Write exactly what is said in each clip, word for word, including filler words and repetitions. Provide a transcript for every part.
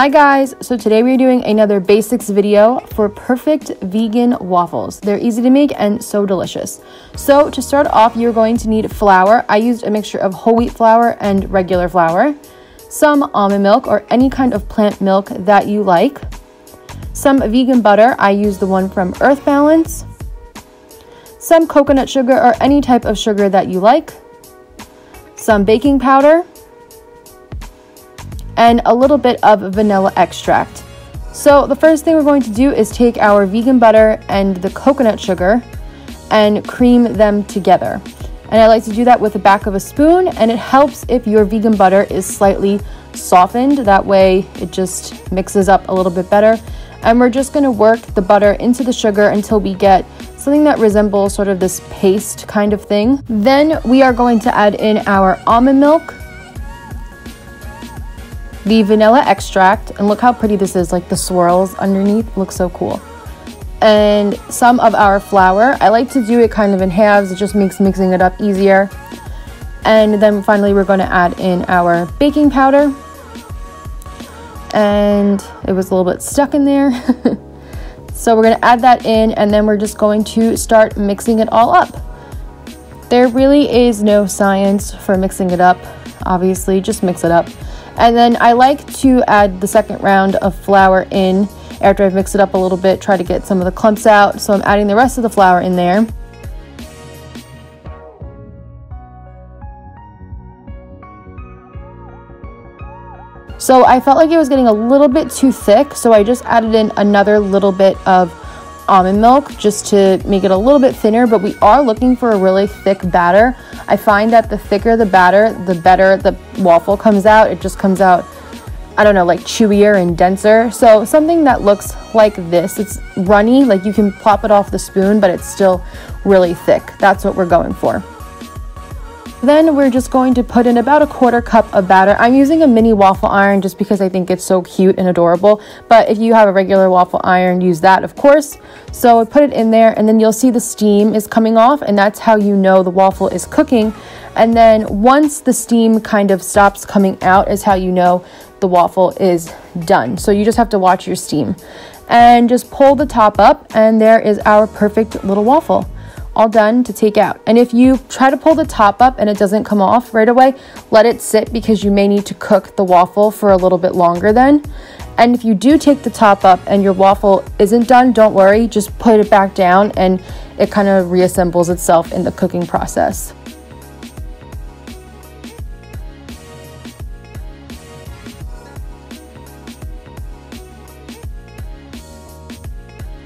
Hi guys, so today we're doing another basics video for perfect vegan waffles. They're easy to make and so delicious. So to start off, you're going to need flour. I used a mixture of whole wheat flour and regular flour, some almond milk or any kind of plant milk that you like, some vegan butter. I used the one from Earth Balance, some coconut sugar or any type of sugar that you like, some baking powder, and a little bit of vanilla extract. So the first thing we're going to do is take our vegan butter and the coconut sugar and cream them together. And I like to do that with the back of a spoon, and it helps if your vegan butter is slightly softened. That way it just mixes up a little bit better. And we're just gonna work the butter into the sugar until we get something that resembles sort of this paste kind of thing. Then we are going to add in our almond milk, the vanilla extract, and look how pretty this is, like the swirls underneath look so cool, and some of our flour. I like to do it kind of in halves, it just makes mixing it up easier. And then finally we're going to add in our baking powder, and it was a little bit stuck in there so we're going to add that in, and then we're just going to start mixing it all up. There really is no science for mixing it up, obviously, just mix it up. And then I like to add the second round of flour in after I've mixed it up a little bit, try to get some of the clumps out. So I'm adding the rest of the flour in there. So I felt like it was getting a little bit too thick, so I just added in another little bit of almond milk just to make it a little bit thinner, but we are looking for a really thick batter. I find that the thicker the batter, the better the waffle comes out. It just comes out, I don't know, like chewier and denser. So something that looks like this, it's runny, like you can plop it off the spoon, but it's still really thick. That's what we're going for. Then we're just going to put in about a quarter cup of batter. I'm using a mini waffle iron just because I think it's so cute and adorable. But if you have a regular waffle iron, use that, of course. So I put it in there, and then you'll see the steam is coming off, and that's how you know the waffle is cooking. And then once the steam kind of stops coming out is how you know the waffle is done. So you just have to watch your steam. And just pull the top up, and there is our perfect little waffle. All done to take out. And if you try to pull the top up and it doesn't come off right away, let it sit, because you may need to cook the waffle for a little bit longer then. And if you do take the top up and your waffle isn't done, don't worry, just put it back down and it kind of reassembles itself in the cooking process.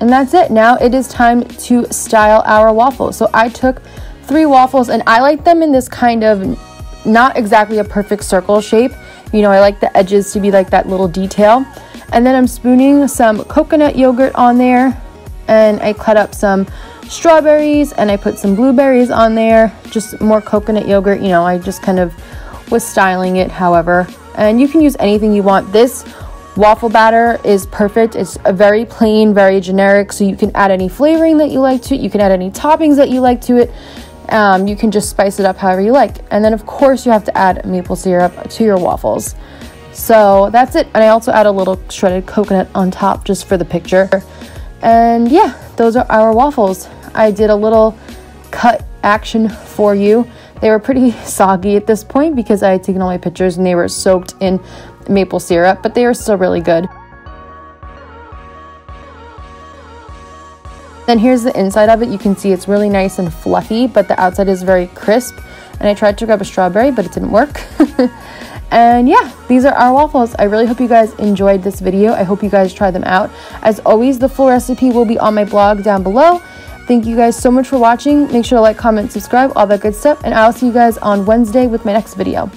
And that's it. Now it is time to style our waffles. So I took three waffles, and I like them in this kind of not exactly a perfect circle shape. You know, I like the edges to be like that little detail. And then I'm spooning some coconut yogurt on there, and I cut up some strawberries, and I put some blueberries on there, just more coconut yogurt. You know, I just kind of was styling it however. And you can use anything you want. This waffle batter is perfect. It's a very plain, very generic, so you can add any flavoring that you like to it. You can add any toppings that you like to it. Um, you can just spice it up however you like. And then of course you have to add maple syrup to your waffles. So that's it. And I also add a little shredded coconut on top just for the picture. And yeah, those are our waffles. I did a little cut action for you. They were pretty soggy at this point because I had taken all my pictures and they were soaked in maple syrup, but they are still really good. Then here's the inside of it. You can see it's really nice and fluffy, but the outside is very crisp. And I tried to grab a strawberry, but it didn't work. And yeah, these are our waffles. I really hope you guys enjoyed this video. I hope you guys try them out. As always, the full recipe will be on my blog down below. Thank you guys so much for watching. Make sure to like, comment, subscribe, all that good stuff. And I'll see you guys on Wednesday with my next video.